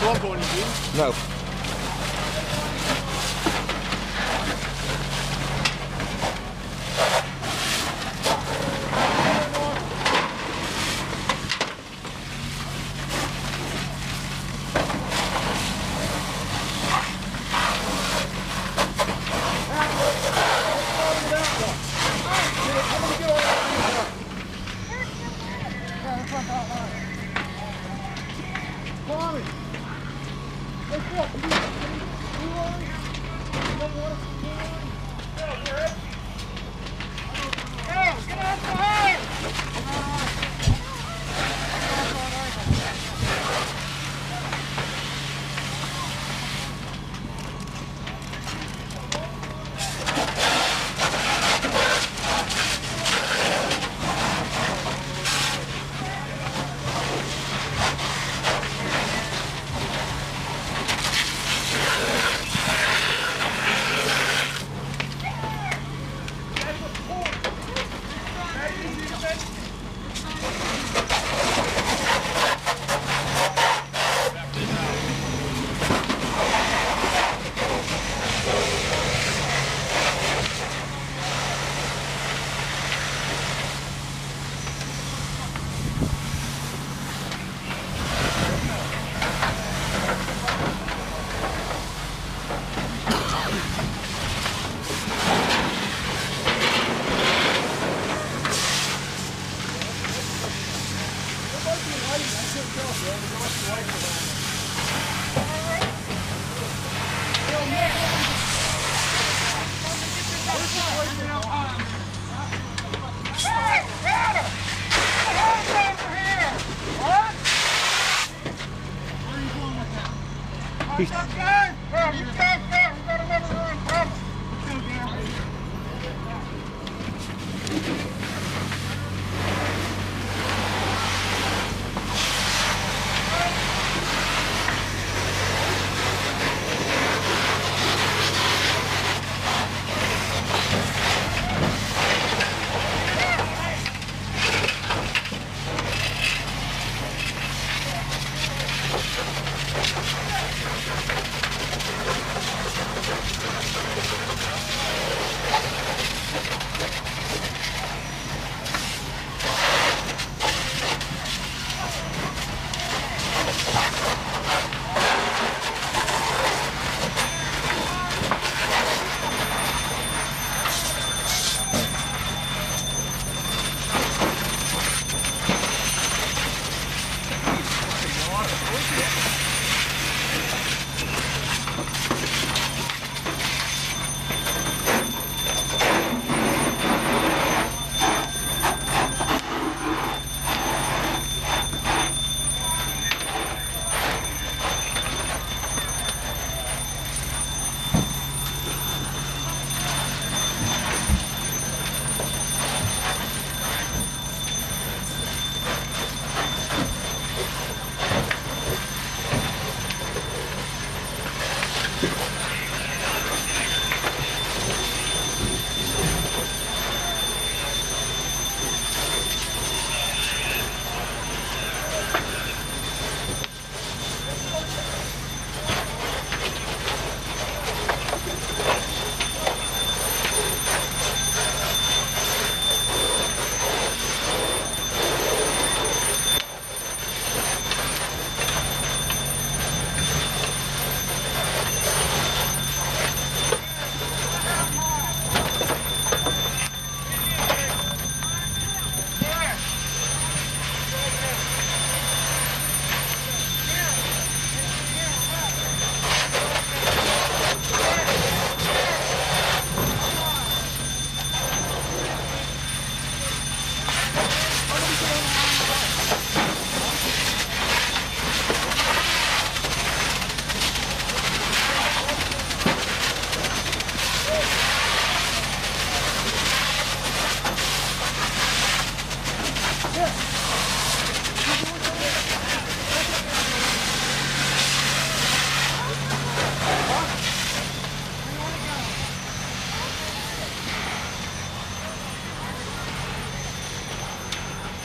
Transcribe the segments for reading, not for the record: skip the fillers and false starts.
dog on you? No.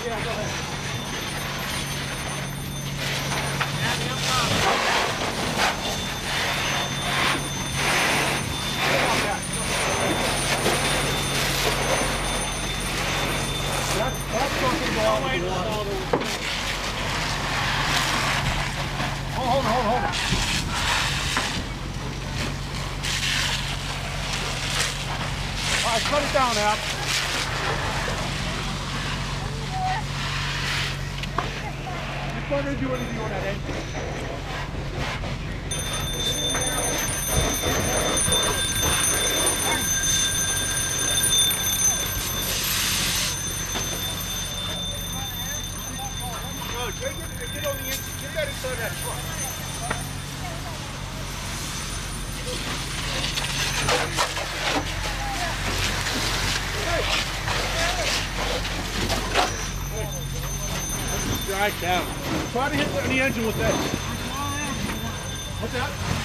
Yeah, go ahead. All right, cut it down, Al. It's not going to do anything on that end. No, Jacob, get on the engine. Get that inside that truck. Hey. Hey. Drive down. Try to hit the engine with that. What's that?